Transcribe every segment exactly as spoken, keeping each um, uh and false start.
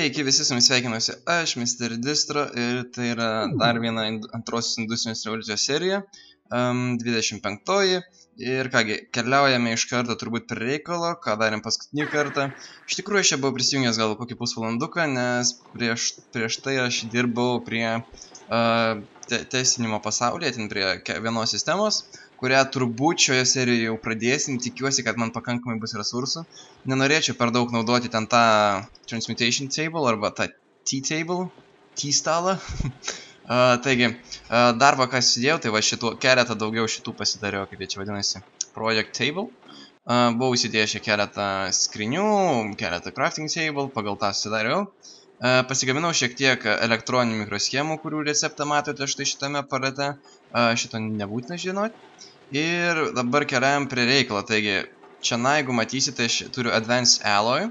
Sveiki visi, su jumis sveikinuosi aš, mister Distro, ir tai yra dar viena antrosios industrinės revoliucijos serija, um, dvidešimt penktoji. Ir kągi, keliaujame iš karto turbūt prie reikalo, ką darėm paskutinį kartą. Iš tikrųjų, aš čia buvau prisijungęs gal kokį pusvalanduką, nes prieš, prieš tai aš dirbau prie uh, te teisinimo pasaulyje, ten prie vienos sistemos, kurią turbūt šioje serijoje jau pradėsim. Tikiuosi, kad man pakankamai bus resursų. Nenorėčiau per daug naudoti ten tą Transmutation Table arba tą T-Table, T-stalą. uh, taigi, uh, darbą, ką sudėjau, tai va šitų, keletą daugiau šitų pasidariau, kaip jie čia vadinasi, Project Table. Uh, buvau įsidėjęs keletą skrinių, keletą Crafting Table, pagal tą sudariau. Uh, pasigaminau šiek tiek elektroninių mikroschemų, kurių receptą matote štai šitame aparate. Uh, šito nebūtina žinoti. Ir dabar keliam prie reikalo. Taigi, čia na, jeigu matysite, aš turiu Advanced Alloy.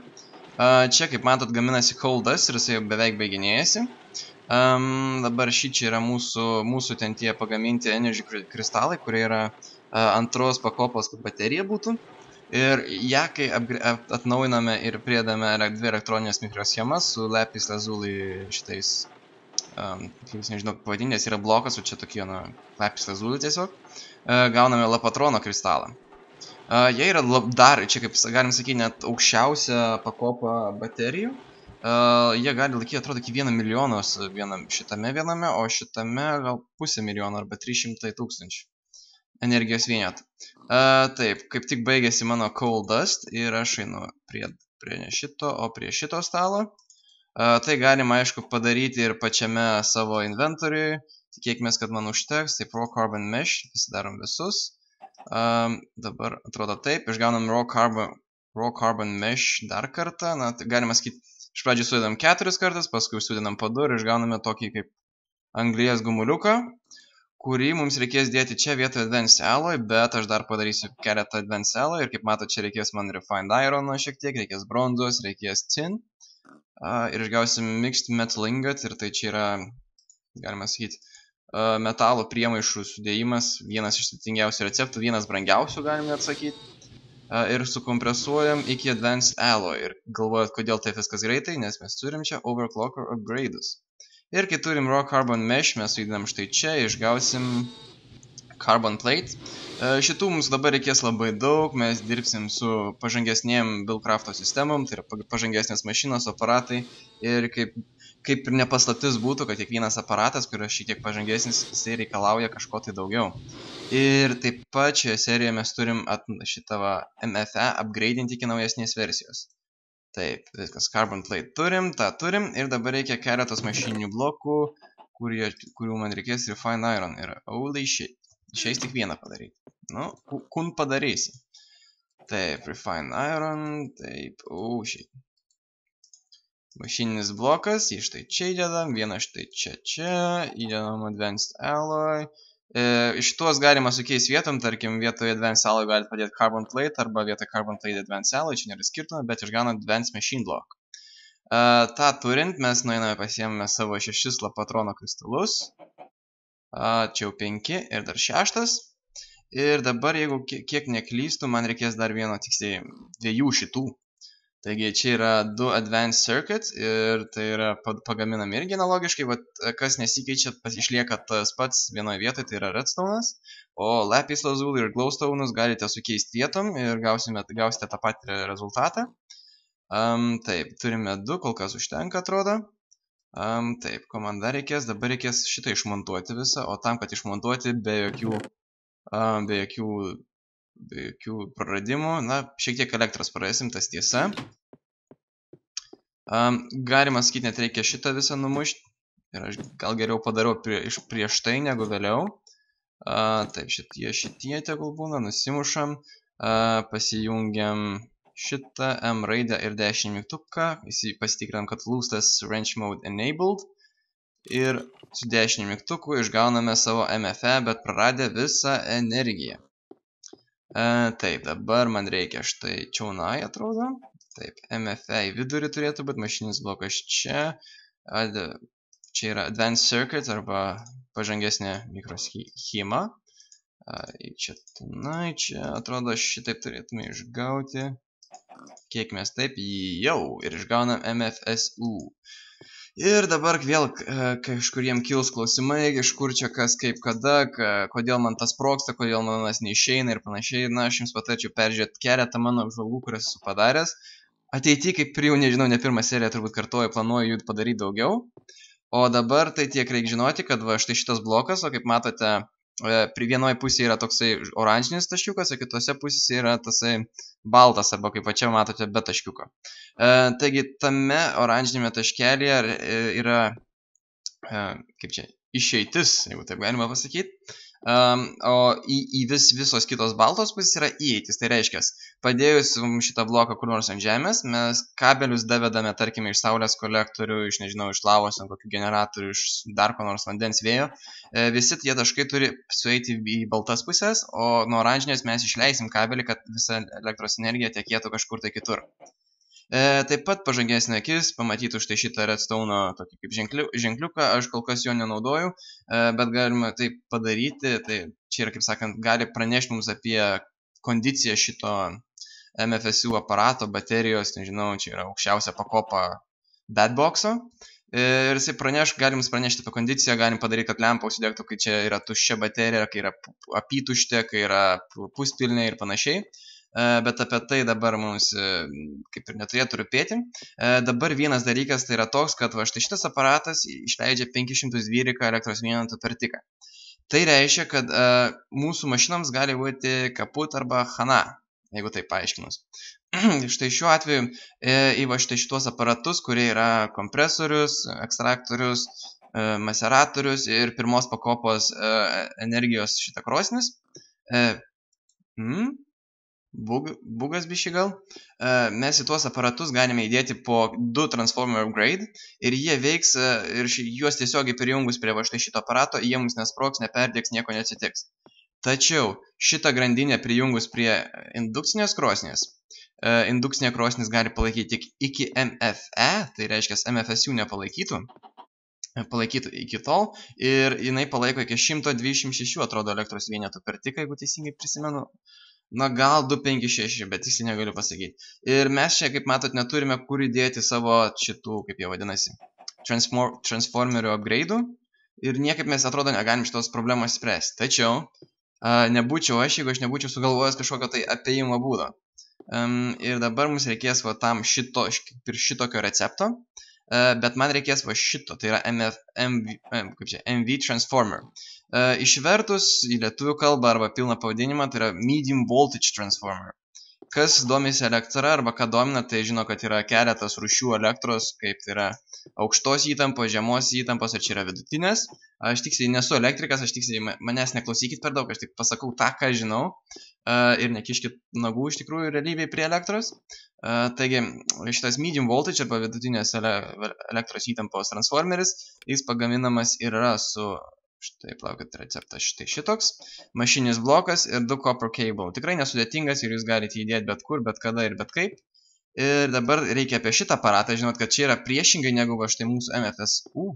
Čia, kaip matot, gaminasi Cold Dust ir jisai jau beveik baiginėjasi. Um, dabar šį čia yra mūsų, mūsų ten tie pagaminti energy kristalai, kurie yra uh, antros pakopos baterija būtų. Ir ją, kai atnaujiname ir priedame dvi elektroninės mikroschemas su Lapis Lazuli šitais, um, nežinau, pavadinės yra blokas, o čia tokie, na, Lapis Lazuli tiesiog. Gauname Lapotrono kristalą. Jie yra dar, čia kaip galim sakyti, net aukščiausią pakopą baterijų. Jie gali laikyti, atrodo, iki vieno milijonos vienam, šitame viename, o šitame gal pusę milijono arba trys šimtai tūkstančių energijos vienetų. Taip, kaip tik baigėsi mano Cold Dust ir aš einu prie, prie ne šito, o prie šito stalo. Tai galima, aišku, padaryti ir pačiame savo inventoriui. Tikėkime, kad man užteks, tai raw carbon mesh, pasidarom visus. Um, dabar atrodo taip, išgaunam raw carbon, raw carbon mesh dar kartą. Na, tai galima sakyti, iš pradžių sudedam keturis kartus, paskui sudedam po du ir išgauname tokį kaip anglies gumuliuką, kurį mums reikės dėti čia vietoje Advanced Alloy, bet aš dar padarysiu keletą Advanced Alloy ir kaip matote, čia reikės man Refined Iron šiek tiek, reikės bronzos, reikės tin. Uh, ir išgausim Mixed Metal Ingot ir tai čia yra, galima sakyti, metalo priemaišų sudėjimas, vienas iš sudėtingiausių receptų, vienas brangiausių, galime atsakyti. Ir sukompresuojam iki Advanced Alloy. Ir galvojat, kodėl taip viskas greitai, nes mes turim čia overclocker upgrade'us. Ir kai turim raw carbon mesh, mes judinam štai čia, išgausim carbon plate. Šitų mums dabar reikės labai daug, mes dirbsim su pažangesnėm BuildCraft'o sistemom, tai yra pažangesnės mašinos, aparatai ir kaip Kaip ir nepaslaptis būtų, kad kiekvienas aparatas, kuris šiek tiek pažangesnis, jisai reikalauja kažko tai daugiau. Ir taip pat šioje serijoje mes turim šitą M F E upgrade'inti iki naujesnės versijos. Taip, viskas, Carbon Plate turim, tą turim ir dabar reikia keletos mašininių blokų, kurie, kurių man reikės Refine Iron. Ir holy shit, išeis tik vieną padaryti. Nu, kun padarysi. Taip, Refine Iron, taip, oh shit. Mašininis blokas, jį štai čia įdedam, vieną štai čia čia, įdedam Advanced Alloy. E, iš tuos galima sukeis vietom, tarkim, vietoje Advanced Alloy galite padėti Carbon Plate arba vietoje Carbon Plate Advanced Alloy, čia nėra skirtumo, bet išgaunam Advanced Machine Block. E, tą turint, mes nueiname pasiemame savo šešis Lapotrono kristalus, e, čia jau penki ir dar šeštas. Ir dabar, jeigu kiek neklystų, man reikės dar vieno, tiksliai dviejų šitų. Taigi čia yra du Advanced Circuit ir tai yra pagaminami irgi analogiškai, bet kas nesikeičia, išlieka tas pats vienoje vietoje, tai yra Redstone'as, o Lapis Lazuli ir glowstone'us galite sukeisti vietom ir gausime, gausite tą patį rezultatą. Um, taip, turime du, kol kas užtenka atrodo. Um, taip, ko man dar reikės, dabar reikės šitą išmontuoti visą, o tam, kad išmontuoti be jokių, um, be jokių be jokių praradimų, na, šiek tiek elektros prarėsim, tas tiesa. Um, galima sakyti, net reikia šitą visą numušti. Ir aš gal geriau padariau prie, prieš tai, negu vėliau. Uh, taip, šitie, šitie tegul būna, nusimušam. Uh, pasijungiam šitą M raidę ir dešinį mygtuką. Pasitikrinam, kad lūstas Wrench Mode Enabled. Ir su dešiniu mygtuku išgauname savo M F E, bet praradę visą energiją. Uh, taip, dabar man reikia štai čiaunai, atrodo. Taip, M F A į vidurį turėtų būti, mašininis blokas čia. Ad, čia yra Advanced Circuit arba pažangesnė mikroschema. Uh, čia tenai, čia atrodo šitaip turėtume išgauti. Kiek mes taip jau ir išgaunam M F S U. Ir dabar vėl kažkur jiem kils klausimai, iš kur čia kas, kaip, kada, kodėl man tas sprogsta, kodėl manas neišeina ir panašiai. Na, aš jums patarčiau peržiūrėti keletą mano apžvalgų, kurias esu padaręs. Ateity, kaip ir jau nežinau, ne pirmą seriją turbūt kartuoju, planuoju jų padaryti daugiau. O dabar tai tiek reikia žinoti, kad va štai šitas blokas, o kaip matote, prie vienoje pusėje yra toksai oranžinis taškiukas, o kitose pusėse yra tasai baltas, arba kaip pačia matote, be taškiuko. E, taigi, tame oranžinėme taškelėje yra, e, kaip čia, išeitis, jeigu taip galima pasakyti. E, o į, į vis, visos kitos baltos pusės yra įeitis, tai reiškia, padėjus šitą bloką kur nors ant žemės, mes kabelius davedame, tarkime, iš saulės kolektorių, iš, nežinau, iš lavos, ant kokių generatorių, iš dar ko nors vandens vėjo. Visi tie taškai turi sueiti į baltas pusės, o nuo oranžinės mes išleisim kabelį, kad visa elektros energija tekėtų kažkur tai kitur. E, taip pat pažangesnė akis, pamatytų štai šitą redstone tokį kaip ženkliu, ženkliuką, aš kol kas jo nenaudoju, e, bet galima tai padaryti, tai čia yra, kaip sakant, gali pranešti mums apie kondiciją šito M F S U aparato, baterijos, nežinau, čia yra aukščiausia pakopa bedboxo. Ir jisai praneš, galim pranešti apie kondiciją, galim padaryti, kad lempa užsidegtų, kai čia yra tuščia baterija, kai yra apytuštė, kai yra puspilnė ir panašiai. Bet apie tai dabar mums kaip ir neturėtų rūpėti. Dabar vienas dalykas tai yra toks, kad va štai šitas aparatas išleidžia penki šimtai dvylika elektros vienetų per tiką. Tai reiškia, kad mūsų mašinams gali būti kaput arba chana, jeigu tai paaiškinus. Štai šiuo atveju į va štai šituos aparatus, kurie yra kompresorius, ekstraktorius, maseratorius ir pirmos pakopos energijos šitą krosnis. Bug, bugas bišį gal. Mes į tuos aparatus galime įdėti po du transformer upgrade ir jie veiks ir juos tiesiogiai prijungus prie va štai šito aparato, jie mums nesproks, neperdėks, nieko neatsitiks. Tačiau šitą grandinę prijungus prie indukcinės krosnės, indukcinė krosnis gali palaikyti tik iki M F E, tai reiškia M F S U nepalaikytų, palaikytų iki tol, ir jinai palaiko iki šimto dvidešimt šešių, atrodo, elektros vienetų per tiką, jeigu teisingai prisimenu, na gal du šimtai penkdesimt šeši, bet tiksliai negaliu pasakyti. Ir mes čia, kaip matot, neturime kur įdėti savo šitų, kaip jie vadinasi, transformerių upgrade'ų, ir niekaip mes, atrodo, negalim šitos problemos spręsti. Tačiau, nebūčiau aš, jeigu aš nebūčiau sugalvojęs kažkokio tai apėjimo būdo. Um, ir dabar mums reikės va tam šito, ir šitokio recepto, uh, bet man reikės va šito, tai yra M V transformer. Uh, išvertus į lietuvių kalbą arba pilną pavadinimą, tai yra medium voltage transformer. Kas domisi elektrą arba ką domina, tai žino, kad yra keletas rūšių elektros, kaip tai yra aukštos įtampos, žemos įtampos, ar čia yra vidutinės. Aš tiksliai nesu elektrikas, aš tiksliai manęs neklausykit per daug, aš tik pasakau tą, ką žinau. Ir nekiškit nagų iš tikrųjų realybėj prie elektros. Taigi, šitas medium voltage arba vidutinės elektros įtampos transformeris, jis pagaminamas yra su... Štai, plaukit, receptas štai šitoks. Mašininis blokas ir du copper cable. Tikrai nesudėtingas ir jūs galite įdėti bet kur, bet kada ir bet kaip. Ir dabar reikia apie šitą aparatą žinot, kad čia yra priešingai negu va štai mūsų M F S U.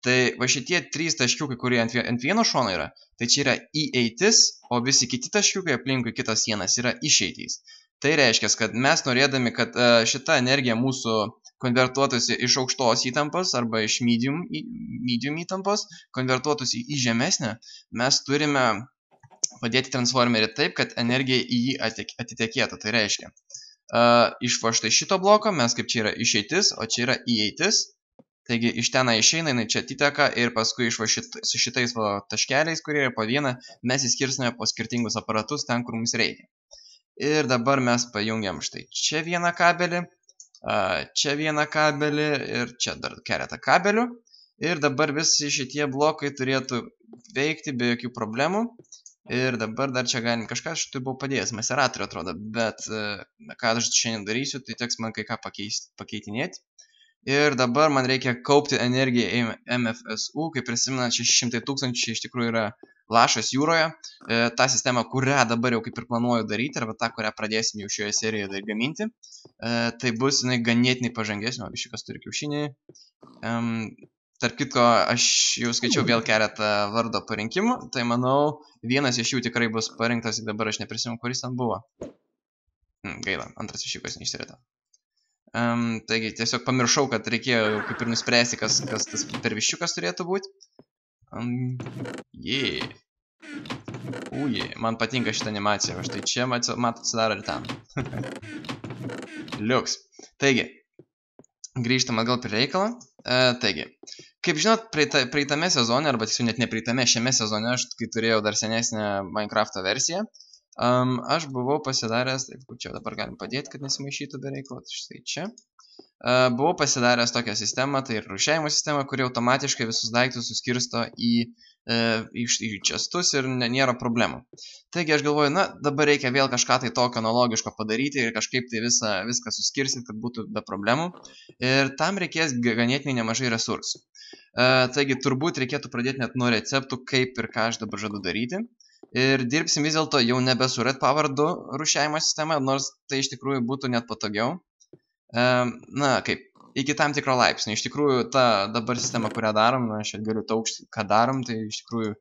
Tai va šitie trys taškiukai, kurie ant vieno šono yra, tai čia yra įeitis, o visi kiti taškiukai aplinkui kitas sienas yra išeitys. Tai reiškia, kad mes norėdami, kad šita energija mūsų konvertuotųsi iš aukštos įtampos arba iš medium, medium įtampos, konvertuotųsi į žemesnę, mes turime padėti transformerį taip, kad energija į jį atitekėtų. Tai reiškia, iš va štai šito bloko mes kaip čia yra išeitis, o čia yra įeitis. Taigi iš ten išeina, jinai čia atiteka ir paskui iš va šit, su šitais va taškeliais, kurie yra po vieną, mes įskirsime po skirtingus aparatus ten, kur mums reikia. Ir dabar mes pajungiam štai čia vieną kabelį, čia vieną kabelį ir čia dar keletą kabelių. Ir dabar visi šitie blokai turėtų veikti be jokių problemų. Ir dabar dar čia galim kažką, aš tai buvau padėjęs, maseratorių atrodo, bet ką aš šiandien darysiu, tai teks man kai ką pakeist, pakeitinėti. Ir dabar man reikia kaupti energiją M F S U, kaip prisimenat, šeši šimtai tūkstančių iš tikrųjų yra lašas jūroje. E, tą sistemą, kurią dabar jau kaip ir planuoju daryti, arba tą, kurią pradėsim jau šioje serijoje dar gaminti, e, tai bus jinai ganėtinai pažangesnė, o šikas turi kiaušinį. E, tarp kitko, aš jau skaičiau vėl keletą vardo parinkimų, tai manau, vienas iš jų tikrai bus parinktas, dabar aš neprisimenu, kuris ten buvo. Hmm, gaila, antras višikas neišsirita. Um, taigi, tiesiog pamiršau, kad reikėjo kaip ir nuspręsti, kas, kas tas perviščiukas turėtų būti. Um, yeah. Ui, yeah. Man patinka šitą animaciją. Štai čia mat, mat atsidaro ir ten. Liuks. Taigi, grįžtam atgal prie reikalą. Uh, taigi, kaip žinot, praeita, praeitame sezone, arba tiksliau net ne praeitame, šiame sezone, aš kai turėjau dar senesnę Minecraft'o versiją, Um, aš buvau pasidaręs, taip, čia dabar galim padėti, kad nesimaišytų be reikalo, štai čia. Uh, buvau pasidaręs tokią sistemą, tai ir rūšiavimo sistemą, kuri automatiškai visus daiktus suskirsto į, uh, į, į čestus ir nėra problemų. Taigi aš galvoju, na, dabar reikia vėl kažką tai tokio analogiško padaryti ir kažkaip tai visą, viską suskirsti, kad būtų be problemų. Ir tam reikės ganėtinai nemažai resursų. Uh, taigi turbūt reikėtų pradėti net nuo receptų, kaip ir ką aš dabar žadu daryti. Ir dirbsim vis dėlto jau nebe su red power du rūšiavimo sistema, nors tai iš tikrųjų būtų net patogiau. Na, kaip, iki tam tikro laipsnio. Iš tikrųjų, ta dabar sistema, kurią darom, na, aš galiu taukšti, ką darom, tai iš tikrųjų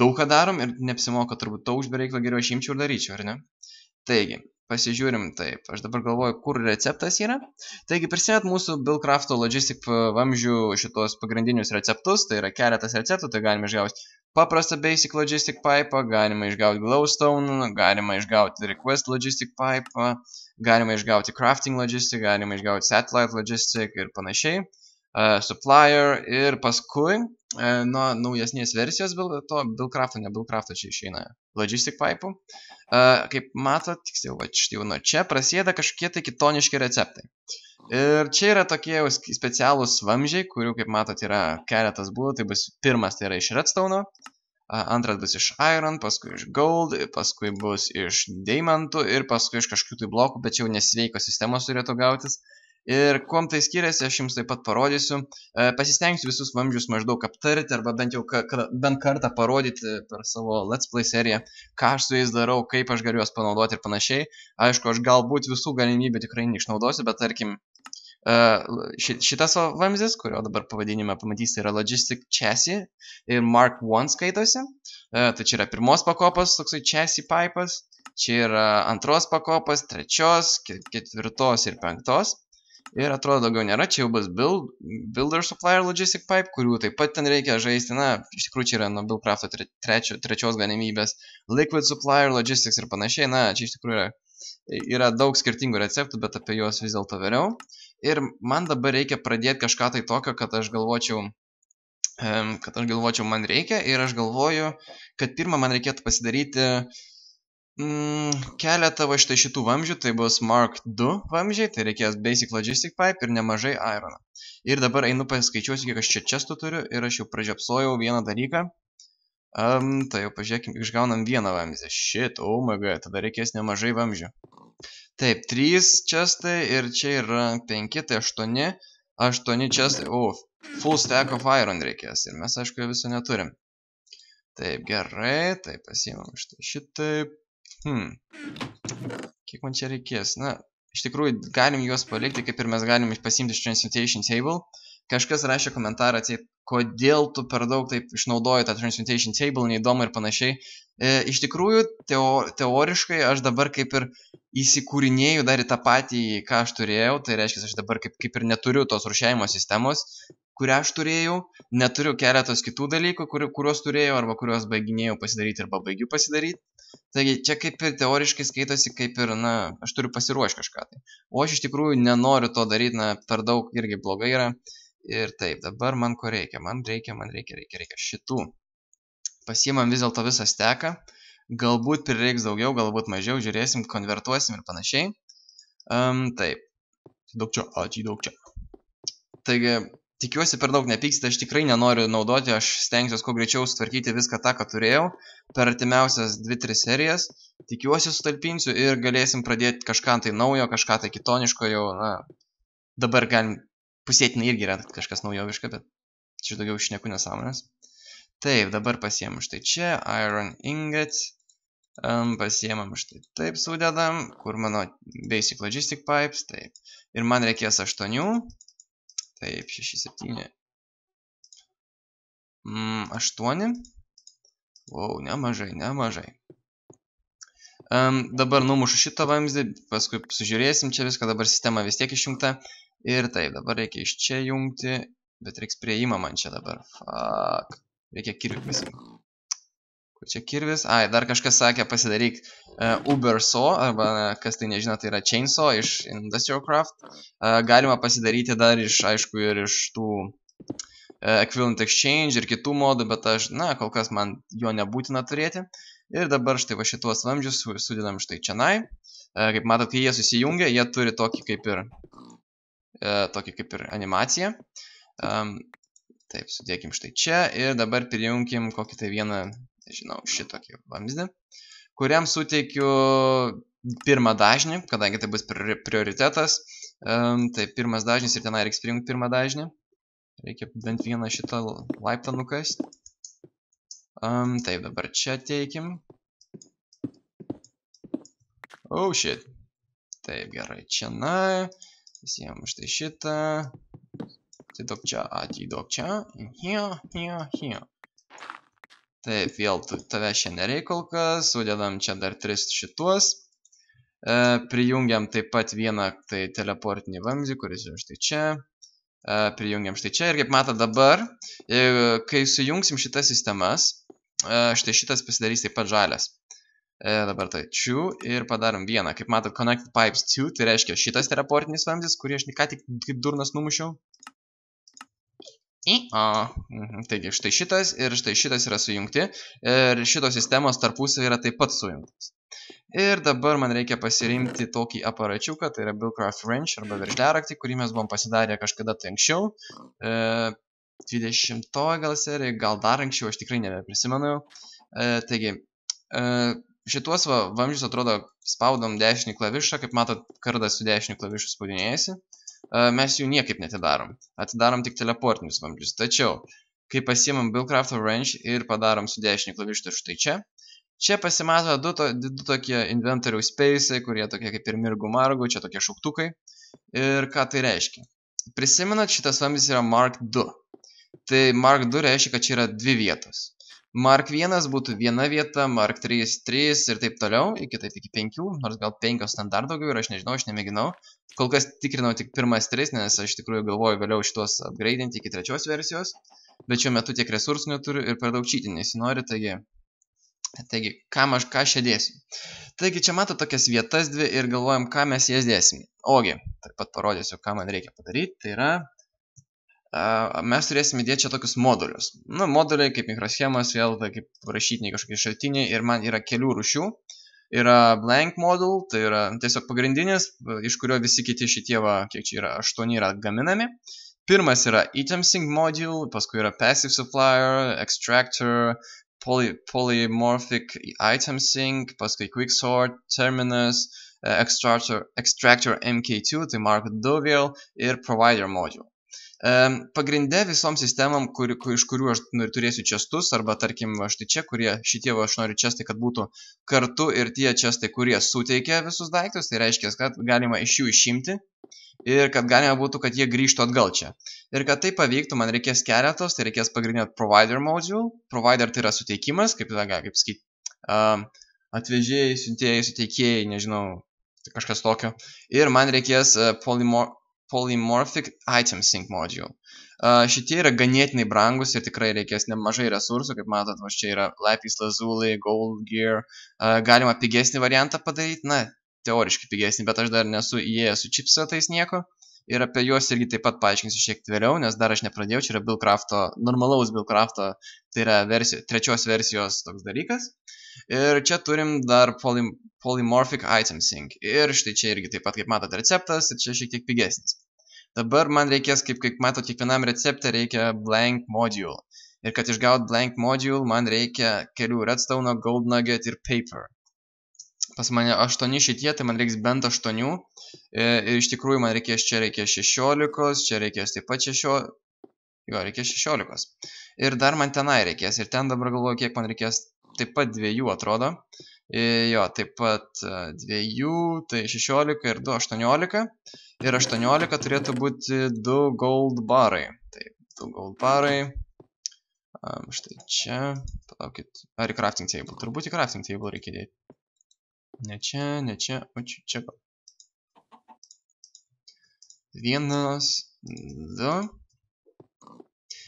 daug ką darom ir neapsimoka turbūt taukšti, be reikalo geriau aš imčiau ir daryčiau, ar ne? Taigi, pasižiūrim taip. Aš dabar galvoju, kur receptas yra. Taigi, prisimėt mūsų BuildCraft'o Logistic vamzdžių šitos pagrindinius receptus, tai yra keletas receptų, tai galime išgauti paprastą Basic Logistic Pipe, galima išgauti glowstone, galima išgauti Request Logistic Pipe, galima išgauti Crafting Logistic, galima išgauti Satellite Logistic ir panašiai, uh, Supplier ir paskui, uh, nuo naujesnės versijos to BuildCraft'o, ne BuildCraft'o čia išeina Logistic Pipe'ų. Uh, kaip matot, tiksliau, va, štai jau nuo čia prasideda kažkokie tai kitoniški receptai. Ir čia yra tokie specialūs vamžiai, kurių, kaip matot, yra keletas būdų. Tai bus pirmas, tai yra iš Redstone'o, antras bus iš Iron, paskui iš Gold, paskui bus iš Deimantų ir paskui iš kažkokių tai blokų, bet jau nesveiko sistemos turėtų gautis. Ir kuom tai skiriasi, aš jums taip pat parodysiu. Pasistengsiu visus vamžius maždaug aptarti, arba bent jau bent kartą parodyti per savo Let's Play seriją, ką aš su jais darau, kaip aš galiu juos panaudoti ir panašiai. Aišku, aš galbūt visų galimybių tikrai neišnaudosiu, bet tarkim, šitas vamzdis, kurio dabar pavadinime pamatysite, yra Logistic Chassis ir Mark one skaitosi. Tai čia yra pirmos pakopos toksai Chassis pipas, čia yra antros pakopos, trečios, ketvirtos ir penktos. Ir atrodo daugiau nėra, čia jau bus build, Builder Supplier Logistic Pipe, kurių taip pat ten reikia žaisti, na, iš tikrųjų čia yra nuo BuildCraft'o tre, trečio, trečios galimybės, Liquid Supplier Logistics ir panašiai, na, čia iš tikrųjų yra, yra daug skirtingų receptų, bet apie juos vis dėlto vėliau. Ir man dabar reikia pradėti kažką tai tokio, kad aš galvočiau, kad aš galvočiau, man reikia, ir aš galvoju, kad pirmą man reikėtų pasidaryti keletą va štai šitų vamžių, tai bus Mark du vamžiai, tai reikės Basic Logistic Pipe ir nemažai Irono. Ir dabar einu paskaičiuosiu, kiek aš čia čestų turiu, ir aš jau pražiapsojau vieną dalyką. Um, tai jau pažiūrėkim, išgaunam vieną vamzdį. Shit, oh my god, tada reikės nemažai vamžių. Taip, trys čestai ir čia yra penki, tai aštuoni, aštuoni čestai, oh, full stack of iron reikės ir mes aišku viso neturim. Taip, gerai, taip pasiimam štai šitaip. Hmm. Kiek man čia reikės? Na, iš tikrųjų galim juos palikti, kaip ir mes galim pasiimti iš Transmutation Table. Kažkas rašė komentarą, tai kodėl tu per daug taip išnaudoji tą Transmutation Table, neįdomu ir panašiai. E, iš tikrųjų, teo, teoriškai aš dabar kaip ir įsikūrinėjau dar į tą patį, ką aš turėjau. Tai reiškia, aš dabar kaip, kaip ir neturiu tos rūšiavimo sistemos, kurią aš turėjau. Neturiu keletos kitų dalykų, kur, kuriuos turėjau arba kuriuos baiginėjau pasidaryti arba baigiu pasidaryti. Taigi čia kaip ir teoriškai skaitosi, kaip ir, na, aš turiu pasiruošti kažką. Tai. O aš iš tikrųjų nenoriu to daryti, na, per daug irgi blogai yra. Ir taip, dabar man ko reikia, man reikia, man reikia, reikia, reikia šitų. Pasiimam vis dėlto visą steką. Galbūt prireiks daugiau, galbūt mažiau, žiūrėsim, konvertuosim ir panašiai. Um, taip, daug čia, ačiū, daug čia. Taigi, tikiuosi per daug nepyksite, aš tikrai nenoriu naudoti, aš stengsiuos kuo greičiau sutvarkyti viską tą, ką turėjau per artimiausias dvi tris serijas. Tikiuosi sutalpinsiu ir galėsim pradėti kažką tai naujo, kažką tai kitoniško jau, na, dabar galim pusėtinai irgi yra kažkas naujoviška, bet čia daugiau šneku nesąmonės. Taip, dabar pasiemam štai čia, Iron Ingot, um, pasiemam štai taip, sudedam, kur mano Basic Logistic Pipes, taip, ir man reikės aštuonių. Taip, šeši, septyni. Mm, aštuoni. Wow, nemažai, nemažai. Um, dabar numušu šitą vamzdį, paskui sužiūrėsim čia viską, dabar sistema vis tiek išjungta. Ir taip, dabar reikia iš čia jungti, bet reiks prieimą man čia dabar. Fuck. Reikia kirvis. Kur čia kirvis? Ai, dar kažkas sakė, pasidaryk uh, Uber Saw, arba kas tai nežino, tai yra Chainsaw iš Industrial Craft. Uh, galima pasidaryti dar iš, aišku, ir iš tų uh, Equivalent Exchange ir kitų modų, bet aš, na, kol kas man jo nebūtina turėti. Ir dabar štai va šituos vamzdžius sudedam štai čionai. Kaip matot, kai jie susijungia, jie turi tokį kaip ir, tokį kaip ir animaciją. Taip, sudėkim štai čia ir dabar prijunkim kokį tai vieną, nežinau, šitokį vamzdį, kuriam suteikiu pirmą dažnį, kadangi tai bus prioritetas. Tai pirmas dažnis ir tenai reiks prijungti pirmą dažnį. Reikia bent vieną šitą laiptą nukasti. Um, taip, dabar čia teikim. Oh, shit. Taip, gerai, čia na. Visiem štai šitą. Atidok čia, atidok čia. Here, here, here. Taip, vėl tu, tave šiandien nereikia kol kas. Sudedam čia dar tris šituos. E, prijungiam taip pat vieną tai teleportinį vamzdį, kuris yra štai čia. E, prijungiam štai čia ir kaip matot dabar, e, kai sujungsim šitas sistemas, štai šitas pasidarys taip pat žalias. Dabar tai čia ir padarom vieną. Kaip matot, Connected Pipes two, tai reiškia šitas teleportinis vamzdis, kurį aš ką tik kaip durnas numušiau. O, taigi, štai šitas ir štai šitas yra sujungti. Ir šitos sistemos tarpusavy yra taip pat sujungtas. Ir dabar man reikia pasirinkti tokį aparačiuką, tai yra BuildCraft Wrench arba veržliaraktį, kurį mes buvom pasidarę kažkada tai anksčiau. dvidešimtoj gal serijai, gal dar anksčiau, aš tikrai nebeprisimenu. Taigi, šituos va, vamzdžius atrodo spaudom dešinį klavišą, kaip matot, kardas su dešiniu klavišu spaudinėjasi. Mes jų niekaip netidarom. Atidarom tik teleportinius vamzdžius. Tačiau, kai pasiimam BuildCraft Wrench ir padarom su dešiniu klavišu, tai štai čia. Čia pasimato du, to, du tokie inventorių space'ai, kurie tokie kaip ir mirgu margu, čia tokie šauktukai. Ir ką tai reiškia? Prisimenat, šitas vamzdis yra Mark du. Tai Mark du reiškia, kad čia yra dvi vietos. Mark vienas būtų viena vieta, Mark trys, trys ir taip toliau, iki taip iki penkių, nors gal penkios ten dar daugiau ir aš nežinau, aš nemėginau. Kol kas tikrinau tik pirmas tris, nes aš tikrųjų galvoju vėliau šitos upgrade'inti iki trečios versijos, bet šiuo metu tiek resursų neturiu ir per daug cheatinį nesinori, taigi, taigi kam aš ką aš dėsiu. Taigi čia mato tokias vietas dvi ir galvojam, ką mes jas dėsim. Ogi, taip pat parodysiu, ką man reikia padaryti, tai yra... Mes turėsime dėti čia tokius modulius. Nu, moduliai kaip mikroschemas, vėl tai kaip rašytiniai kažkokie šaltiniai. Ir man yra kelių rūšių. Yra Blank Module, tai yra tiesiog pagrindinis, iš kurio visi kiti šitie, va, kiek čia yra, aštuoni yra gaminami. Pirmas yra Item Sync Module, paskui yra Passive Supplier, Extractor, poly, Polymorphic item sync, paskui Quick Sort, Terminus, Extractor, Extractor M K two, tai Mark du vėl, ir Provider Module. Pagrinde visom sistemam, kur, kur, iš kurių aš turėsiu čestus, arba tarkim aš tai čia, kurie šitie va, aš noriu čestai, kad būtų kartu ir tie čestai, kurie suteikia visus daiktus, tai reiškia, kad galima iš jų išimti ir kad galima būtų, kad jie grįžtų atgal čia. Ir kad tai pavyktų, man reikės keletos, tai reikės pagrindinio Provider Module. Provider tai yra suteikimas, kaip, kaip sakyti, atvežėjai, siuntėjai, suteikėjai, nežinau, kažkas tokio. Ir man reikės polymorph Polymorphic item sync module. Uh, šitie yra ganėtinai brangus ir tikrai reikės nemažai resursų, kaip matot, va čia yra Lapis Lazuli, Gold Gear. Uh, galima pigesnį variantą padaryti, na, teoriškai pigesnį, bet aš dar nesu įėjęs su chipsetais nieko. Ir apie juos irgi taip pat paaiškinsiu šiek tiek vėliau, nes dar aš nepradėjau, čia yra BuildCraft'o, normalaus BuildCraft'o, tai yra versijos, trečios versijos toks dalykas. Ir čia turim dar poly, Polymorphic item sync. Ir štai čia irgi taip pat, kaip matot, receptas, ir čia šiek tiek pigesnis. Dabar man reikės, kaip, kaip matot, kiekvienam recepte reikia Blank Module. Ir kad išgaut Blank Module, man reikia kelių Redstone, Gold Nugget ir Paper. Pas mane aštuoni šitie, tai man reiks bent aštuonių. Ir iš tikrųjų man reikės, čia reikės šešiolikos, čia reikės taip pat šešiolikos. Jo, reikės šešiolikos. Ir dar man tenai reikės. Ir ten dabar galvoju, kiek man reikės taip pat dviejų, atrodo. Ir jo, taip pat dviejų, tai šešiolika ir du, aštuoniolika. Ir aštuoniolika turėtų būti du gold barai. Taip, du gold barai. Štai čia. Palaukit. Ar į crafting table? Turbūt į crafting table reikia dėti. Ne čia, ne čia, o čia, čia gal. Vienas, du.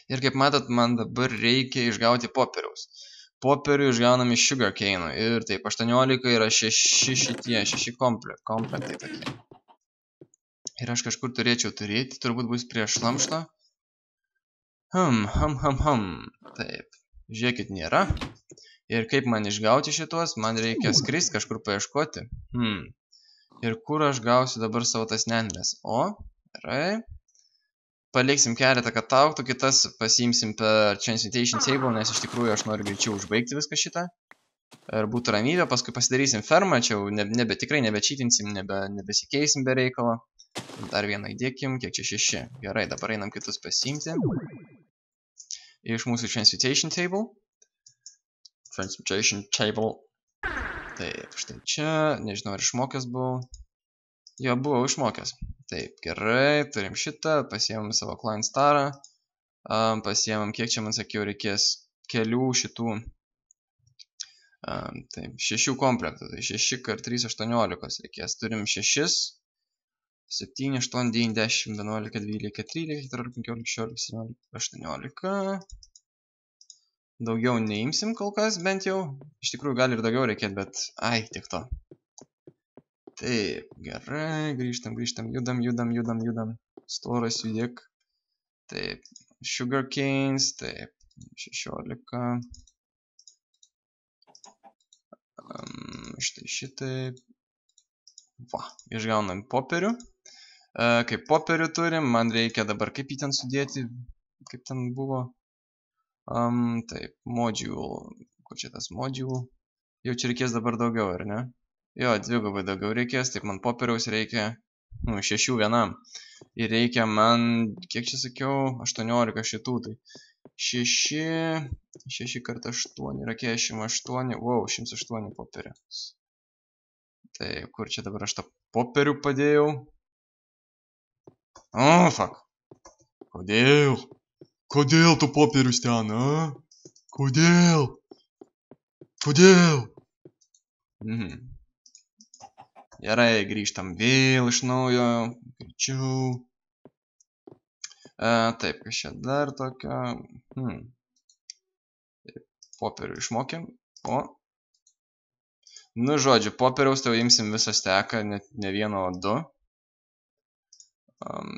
Ir kaip matot, man dabar reikia išgauti popieriaus. Popierių išgaunam iš sugarcane. Ir taip, aštuoniolika yra šeši šitie, šeši komple, kompletai tokie. Ir aš kažkur turėčiau turėti, turbūt bus prie šlamšto. Hum, hum, hum, hum. Taip, žiūrėkit, nėra. Ir kaip man išgauti šituos, man reikia skristi kažkur paieškoti. Hmm. Ir kur aš gausiu dabar savo tas nendres? O, gerai. Paliksim keletą, kad auktų, kitas pasiimsim per Transmutation Table, nes iš tikrųjų aš noriu greičiau užbaigti viską šitą. Ir būtų ramybė, paskui pasidarysim fermą, čia jau nebe, tikrai nebečitinsim, nebe, nebesikeisim be reikalo. Dar vieną įdėkim, kiek čia šeši. Gerai, dabar einam kitus pasiimti. Iš mūsų Transmutation Table. Transmutation Table. Taip, štai čia. Nežinau, ar išmokęs buvau. Jo, buvau išmokęs. Taip, gerai. Turim šitą. Pasiemam savo client starą. Um, pasiemam, kiek čia man sakiau, reikės kelių šitų. Um, taip, šešių komplektų. Tai šeši kart trys aštuoniolika reikės. Turim šešis, septyni, aštuoni, devyni, dešimt, vienuolika, dvylika, trylika, keturiolika, penkiolika, šešiolika, septyniolika, aštuoniolika. Daugiau neimsim kol kas, bent jau. Iš tikrųjų gali ir daugiau reikėti, bet... Ai, tiek to. Taip, gerai. Grįžtam, grįžtam. Judam, judam, judam, judam. Storas judėk. Taip. Sugar canes. Taip. šešiolika. Um, štai šitaip. Va. Išgaunam popierių. Uh, kaip popierių turim, man reikia dabar kaip jį ten sudėti. Kaip ten buvo... Um, taip, module, kur čia tas module, jau čia reikės dabar daugiau, ar ne? Jo, dvigubai daugiau reikės, taip man popieriaus reikia, nu, šešių vienam. Ir reikia man, kiek čia sakiau, aštuoniolika šitų, tai šeši, šeši kart aštuoni, yra šimtas aštuoni, wow, šimtas aštuoni popieriaus. Tai kur čia dabar aš tą popierių padėjau? Oh, fuck. Kodėl? Kodėl tu popierius ten, a? Kodėl? Kodėl? Mhm. Gerai, grįžtam vėl iš naujo. Greičiau. Taip, kas čia dar tokio. Hmm. Popierių išmokėm. O. Nu, žodžiu, popieriaus tau imsim visą steką, net ne vieno, o du. Um.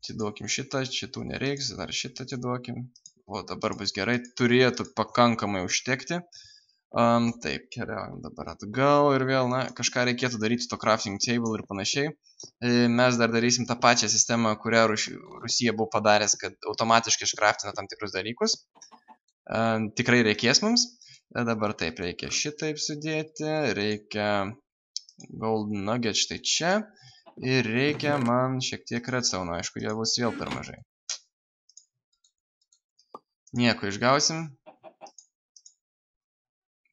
Atiduokim šitą, šitų nereiks, dar šitą atiduokim. O, dabar bus gerai, turėtų pakankamai užtekti. Um, taip, keliaujam dabar atgal ir vėl, na, kažką reikėtų daryti su to crafting table ir panašiai. E, mes dar darysim tą pačią sistemą, kurią Rusija buvo padaręs, kad automatiškai iškraftina tam tikrus dalykus. E, tikrai reikės mums. E, dabar taip, reikia šitaip sudėti, reikia Gold Nugget štai čia. Ir reikia man šiek tiek redstone, aišku, jie bus vėl per mažai. Nieko išgausim.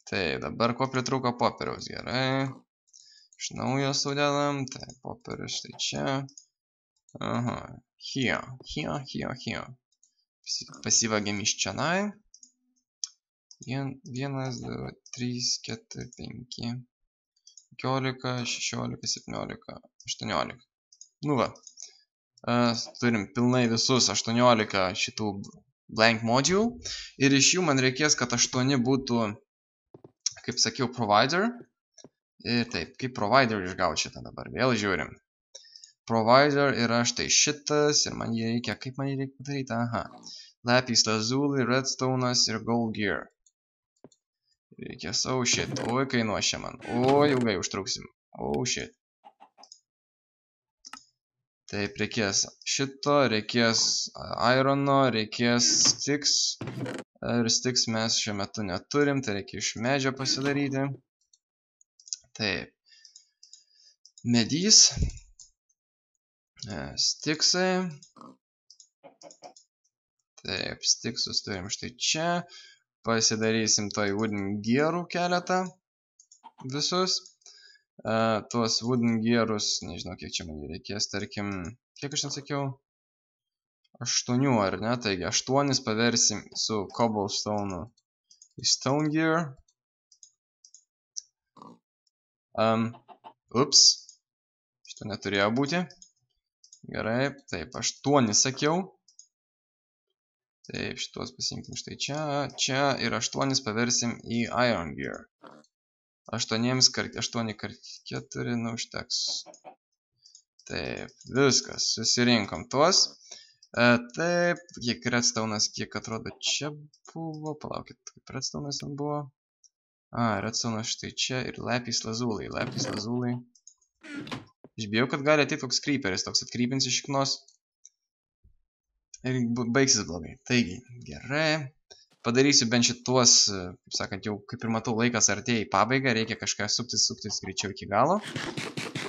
Taip, dabar ko pritrūko popieriaus, gerai. Iš naujo sudedam, tai popierius štai čia. Aha, here, here, here, here. Pasivagėm iš čionai. Vienas, du, trys, keturi, penki. penkiolika, šešiolika, septyniolika, aštuoniolika. Nu va. Turim pilnai visus aštuoniolika šitų blank module. Ir iš jų man reikės, kad aštuoni būtų, kaip sakiau, provider. Ir taip, kaip provider išgauti šitą dabar. Vėl žiūrim. Provider yra štai šitas. Ir man jį reikia, kaip man jį reikia padaryti? Aha. Lapis Lazuli, Redstone'as ir Gold Gear. Reikia savo shit. Oi, kainuos čia man. Oi, ilgai užtrauksim. Oh shit. Taip, reikės šito, reikės irono, reikės sticks. Ir sticks mes šiuo metu neturim, tai reikia iš medžio pasidaryti. Taip. Medys. Sticksai. Taip, sticksus turim štai čia. Pasidarysim toj wooden gearų keletą visus. Uh, tuos wooden gearus, nežinau, kiek čia man reikės, tarkim, kiek aš ten sakiau? Aštuonių, ar ne? Taigi, aštuonis paversim su cobblestone'u į stone gear. Um, ups. Šito neturėjo būti. Gerai, taip, aštuoni sakiau. Taip, šitos pasiimkim štai čia, čia ir aštuonis paversim į Iron Gear. Aštuoniems kart, aštuoni kart keturi, nu, užteks. Taip, viskas, susirinkom tuos. E, taip, kiek redstaunas, kiek atrodo čia buvo, palaukit, kaip redstaunas ten buvo. A, redstaunas štai čia ir Lapis Lazuli, Lapis Lazuli. Išbėjau, kad gali ateiti koks creeperis, toks atkrypins iš šiknos. Ir baigsis blogai. Taigi, gerai. Padarysiu bent šituos, kaip sakant, jau kaip ir matau, laikas artėja į pabaigą. Reikia kažką suktis, suktis greičiau iki galo.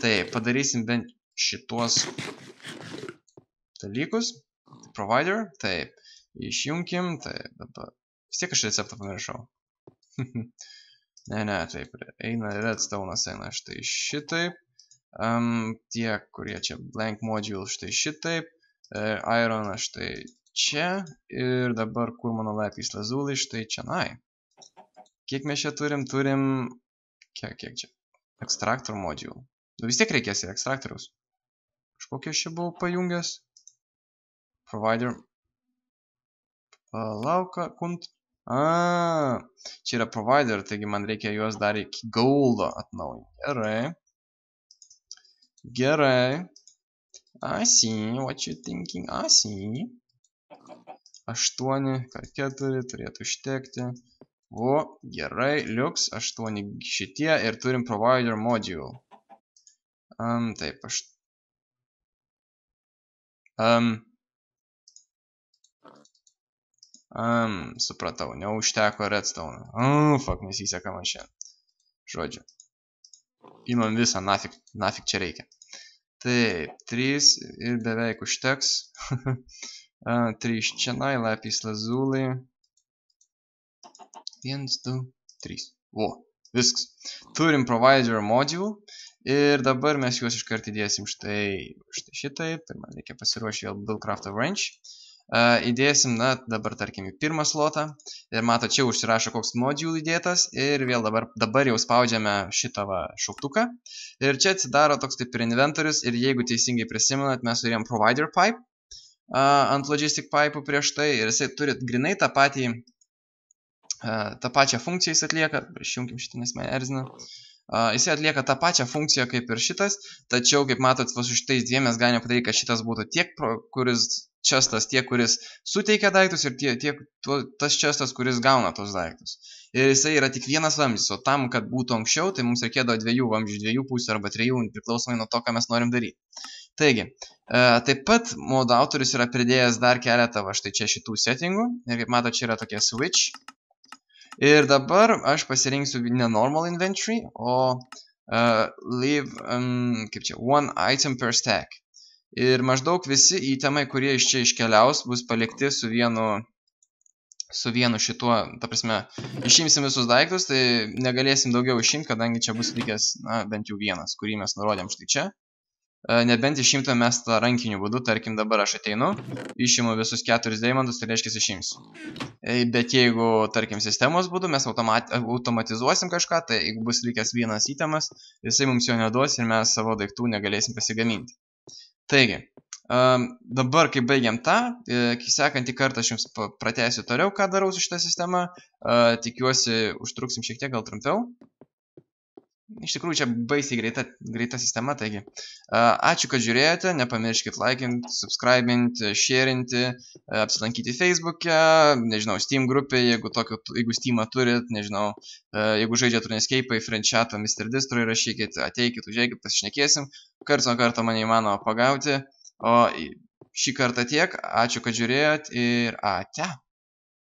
Tai padarysim bent šituos dalykus. Provider. Taip. Išjunkim. Taip, dabar. Vis tiek aš receptą pamiršau. ne, ne, taip. Eina redstone'as, eina štai šitaip. Um, tie, kurie čia blank module, štai šitaip. Iron štai čia ir dabar kur mano Lapis Lazuli štai čia, nai. Kiek mes čia turim, turim, kiek, kiek čia, Extractor module. Nu vis tiek reikės ir Extractoriaus. Kažkokį aš čia buvau pajungęs. Provider. Palauka, kunt. A, čia yra provider, taigi man reikia juos dar iki goldo atnaujinti. Gerai. Gerai. I see what you thinking, I see. aštuoni, keturi turėtų ištekti. O, gerai, liuks, aštuoni šitie ir turim provider module. Um, taip, aš... Um, um, supratau, neužteko redstone. Oh, fuck, nesiseka man čia. Žodžiu. Imam visą, nafik, nafik čia reikia. Taip, trys ir beveik užteks. trys čianai, Lapis Lazuli. vienas, du, trys. O, viskas. Turim provider module. Ir dabar mes juos iškart įdėsim štai, štai šitaip. Tai man reikia pasiruošti vėl BuildCraft range. Uh, įdėsim, na, dabar tarkim į pirmą slotą. Ir mato, čia užsirašo koks module įdėtas. Ir vėl dabar, dabar jau spaudžiame šitą va, šauktuką. Ir čia atsidaro toks kaip ir inventorius. Ir jeigu teisingai prisimenat, mes turėjom provider pipe uh, ant logistic pipe'ų prieš tai. Ir jisai turi grinai tą patį, uh, tą pačią funkciją jis atlieka. Išjunkim šitą, nes mane erzina. Uh, jisai atlieka tą pačią funkciją kaip ir šitas, tačiau, kaip matot, su šitais dviem mes galime padaryti, kad šitas būtų tiek, pro, kuris čestas, tie, kuris suteikia daiktus ir tie, tie, to, tas čestas, kuris gauna tos daiktus. Ir jisai yra tik vienas vamzdis, o tam, kad būtų anksčiau, tai mums reikėdavo dviejų vamzdžių, dviejų pusių arba trijų, priklausomai nuo to, ką mes norim daryti. Taigi, uh, taip pat modo autorius yra pridėjęs dar keletą va štai čia šitų settingų. Ir kaip matot, čia yra tokie switch. Ir dabar aš pasirinksiu ne normal inventory, o uh, leave, um, kaip čia, one item per stack. Ir maždaug visi įtemai, kurie iš čia iškeliaus, bus palikti su vienu, su vienu šituo, ta prasme, išimsim visus daiktus, tai negalėsim daugiau išimti, kadangi čia bus likęs, na, bent jau vienas, kurį mes nurodėm štai čia. Nebent išimtume mes tą rankinių būdų, tarkim dabar aš ateinu, išimu visus keturis deimantus, tai reiškia išimsiu. Bet jeigu, tarkim, sistemos būdu mes automatizuosim kažką, tai jeigu bus likęs vienas įtemas, jisai mums jo neduos ir mes savo daiktų negalėsim pasigaminti. Taigi, dabar kai baigiam tą, sekantį kartą aš jums pratęsiu toliau, ką darau su šitą sistemą, tikiuosi užtruksim šiek tiek, gal trumpiau. Iš tikrųjų, čia baisiai greita, greita sistema, taigi. Ačiū, kad žiūrėjote, nepamirškit laikinti, subscribinti, sharinti, apsilankyti Facebook'e, nežinau, Steam grupėje, jeigu, tokio, jeigu Steam'ą turit, nežinau, jeigu žaidžia turnescape'ai, friend chat'ą, mister Distro įrašykit, ateikit, užeikit, pasišnekėsim, karts nuo karto mane įmanoma pagauti, o šį kartą tiek, ačiū, kad žiūrėjot ir ate.